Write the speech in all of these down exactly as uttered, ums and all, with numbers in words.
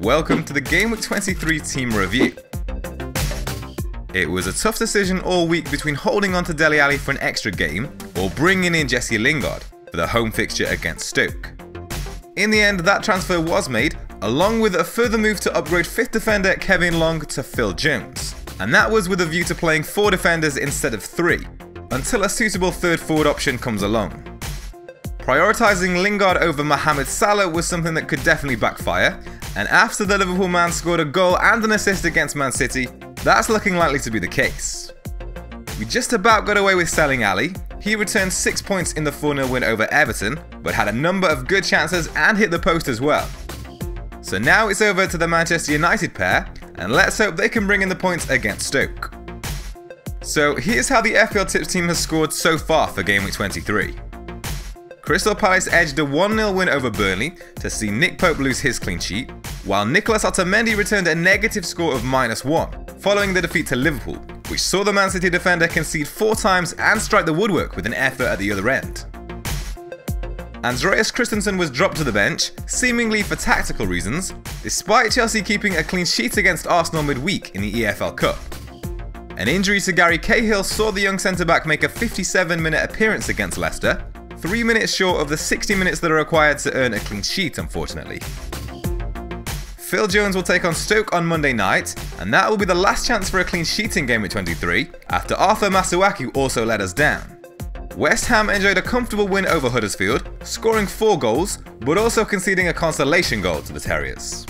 Welcome to the Game Week twenty-three team review. It was a tough decision all week between holding on to Dele Alli for an extra game or bringing in Jesse Lingard for the home fixture against Stoke. In the end, that transfer was made, along with a further move to upgrade fifth defender Kevin Long to Phil Jones, and that was with a view to playing four defenders instead of three, until a suitable third forward option comes along. Prioritising Lingard over Mohamed Salah was something that could definitely backfire, and after the Liverpool man scored a goal and an assist against Man City, that's looking likely to be the case. We just about got away with selling Alli. He returned six points in the four nil win over Everton, but had a number of good chances and hit the post as well. So now it's over to the Manchester United pair, and let's hope they can bring in the points against Stoke. So here's how the F P L Tips team has scored so far for Game Week twenty-three. Crystal Palace edged a one nil win over Burnley to see Nick Pope lose his clean sheet, while Nicolas Otamendi returned a negative score of minus one, following the defeat to Liverpool, which saw the Man City defender concede four times and strike the woodwork with an effort at the other end. Andreas Christensen was dropped to the bench, seemingly for tactical reasons, despite Chelsea keeping a clean sheet against Arsenal midweek in the E F L Cup. An injury to Gary Cahill saw the young centre-back make a fifty-seven minute appearance against Leicester, three minutes short of the sixty minutes that are required to earn a clean sheet, unfortunately. Phil Jones will take on Stoke on Monday night, and that will be the last chance for a clean sheet in Game Week twenty-three, after Arthur Masuaku also let us down. West Ham enjoyed a comfortable win over Huddersfield, scoring four goals, but also conceding a consolation goal to the Terriers.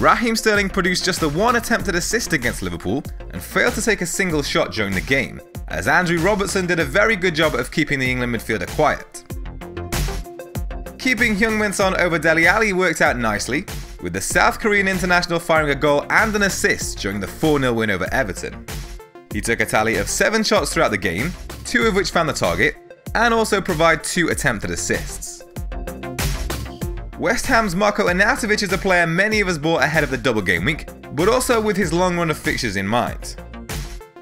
Raheem Sterling produced just the one attempted assist against Liverpool, and failed to take a single shot during the game, as Andrew Robertson did a very good job of keeping the England midfielder quiet. Keeping Heung-Min Son over Dele Alli worked out nicely, with the South Korean international firing a goal and an assist during the four nil win over Everton. He took a tally of seven shots throughout the game, two of which found the target, and also provided two attempted assists. West Ham's Marko Arnautovic is a player many of us bought ahead of the double game week, but also with his long run of fixtures in mind.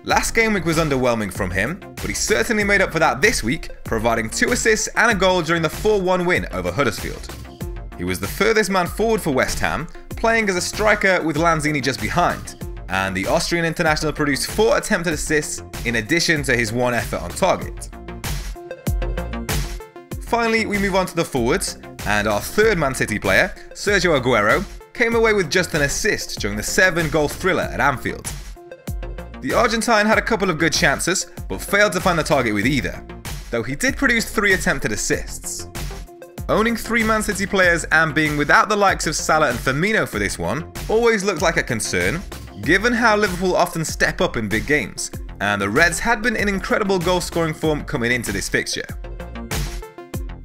Last game week was underwhelming from him, but he certainly made up for that this week, providing two assists and a goal during the four one win over Huddersfield. He was the furthest man forward for West Ham, playing as a striker with Lanzini just behind, and the Austrian international produced four attempted assists in addition to his one effort on target. Finally, we move on to the forwards, and our third Man City player, Sergio Aguero, came away with just an assist during the seven goal thriller at Anfield. The Argentine had a couple of good chances, but failed to find the target with either, though he did produce three attempted assists. Owning three Man City players and being without the likes of Salah and Firmino for this one always looked like a concern, given how Liverpool often step up in big games, and the Reds had been in incredible goal-scoring form coming into this fixture.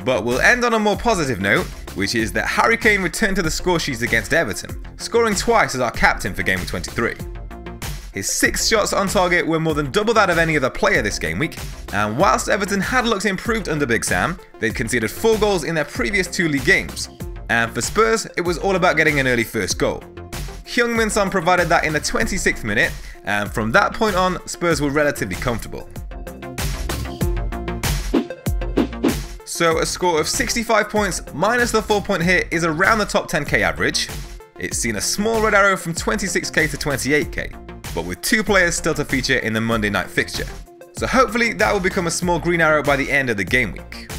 But we'll end on a more positive note, which is that Harry Kane returned to the scoresheet against Everton, scoring twice as our captain for Game Week twenty-three. His six shots on target were more than double that of any other player this game week, and whilst Everton had looked improved under Big Sam, they'd conceded four goals in their previous two league games, and for Spurs, it was all about getting an early first goal. Heung-Min Son provided that in the twenty-sixth minute, and from that point on, Spurs were relatively comfortable. So a score of sixty-five points minus the four point hit is around the top ten K average. It's seen a small red arrow from twenty-six K to twenty-eight K. But with two players still to feature in the Monday night fixture. So hopefully that will become a small green arrow by the end of the game week.